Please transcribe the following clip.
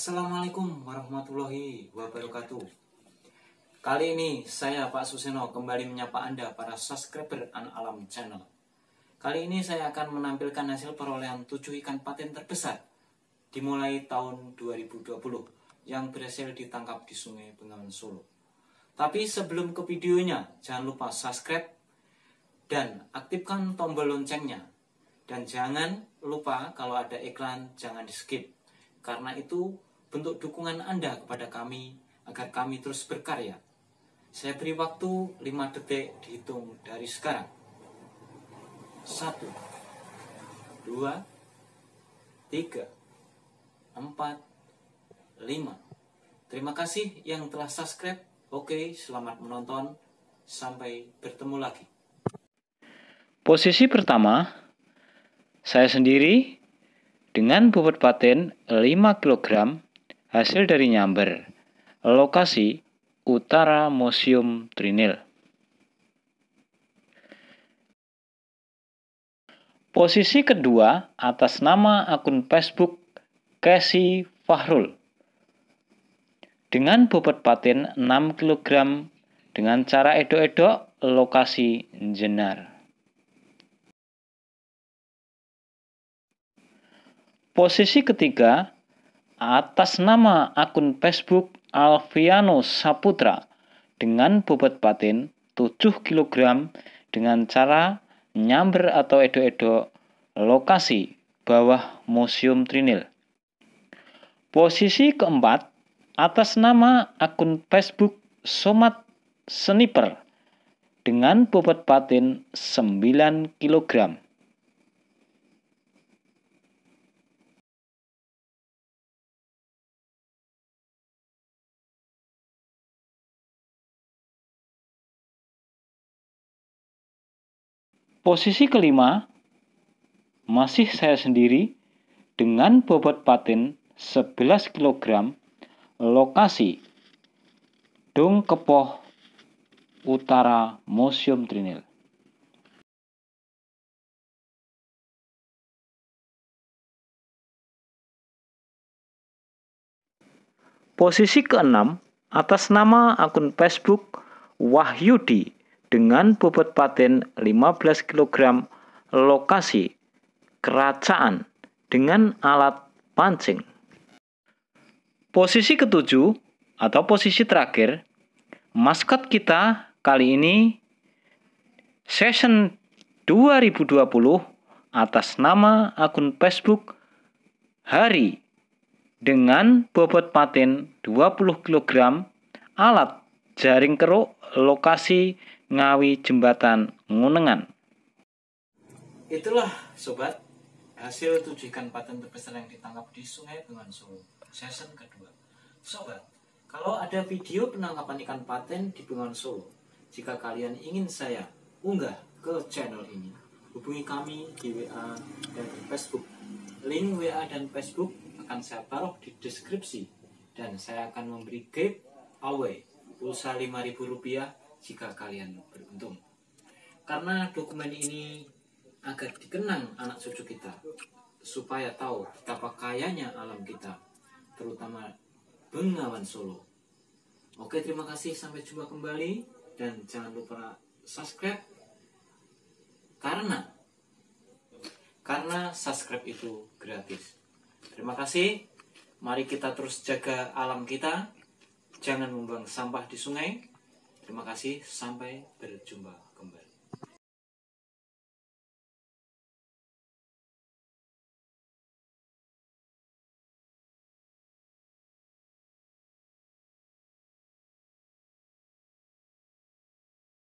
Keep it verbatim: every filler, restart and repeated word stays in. Assalamualaikum warahmatullahi wabarakatuh. Kali ini saya Pak Suseno kembali menyapa Anda para subscriber Anak Alam Channel. Kali ini saya akan menampilkan hasil perolehan tujuh ikan patin terbesar dimulai tahun dua ribu dua puluh yang berhasil ditangkap di Sungai Bengawan Solo. Tapi sebelum ke videonya, jangan lupa subscribe dan aktifkan tombol loncengnya. Dan jangan lupa kalau ada iklan jangan di skip. Karena itu bentuk dukungan Anda kepada kami agar kami terus berkarya. Saya beri waktu lima detik dihitung dari sekarang. Satu, dua, tiga, empat, lima. Terima kasih yang telah subscribe. Oke, selamat menonton. Sampai bertemu lagi. Posisi pertama, saya sendiri dengan bobot patin lima kilogram hasil dari nyamber. Lokasi utara Museum Trinil. Posisi kedua atas nama akun Facebook Kasi Fahrul dengan bobot patin enam kilogram dengan cara edok-edok, lokasi Jenar. Posisi ketiga, atas nama akun Facebook Alviano Saputra dengan bobot patin tujuh kilogram dengan cara nyamber atau edok-edok, lokasi bawah Museum Trinil. Posisi keempat, atas nama akun Facebook Somat Sniper dengan bobot patin sembilan kilogram. Posisi kelima, masih saya sendiri dengan bobot patin sebelas kilogram, lokasi Dong Kepoh, utara Museum Trinil. Posisi keenam, atas nama akun Facebook Wahyudi dengan bobot patin lima belas kilogram, lokasi Keracaan dengan alat pancing. Posisi ketujuh atau posisi terakhir, maskot kita kali ini session dua ribu dua puluh atas nama akun Facebook Hari dengan bobot patin dua puluh kilogram, alat jaring keruk, lokasi Ngawi Jembatan Ngunengan. Itulah sobat, hasil tujuh ikan patin terbesar yang ditangkap di Sungai Bengawan Solo, season kedua. Sobat, kalau ada video penangkapan ikan patin di Bengawan Solo, jika kalian ingin saya unggah ke channel ini, hubungi kami di W A dan di Facebook. Link W A dan Facebook akan saya taruh di deskripsi dan saya akan memberi giveaway pulsa lima ribu rupiah jika kalian beruntung. Karena dokumen ini agar dikenang anak cucu kita, supaya tahu betapa kayanya alam kita, terutama Bengawan Solo. Oke, terima kasih, sampai jumpa kembali. Dan jangan lupa subscribe, Karena Karena subscribe itu gratis. Terima kasih. Mari kita terus jaga alam kita, jangan membuang sampah di sungai. Terima kasih, sampai berjumpa kembali.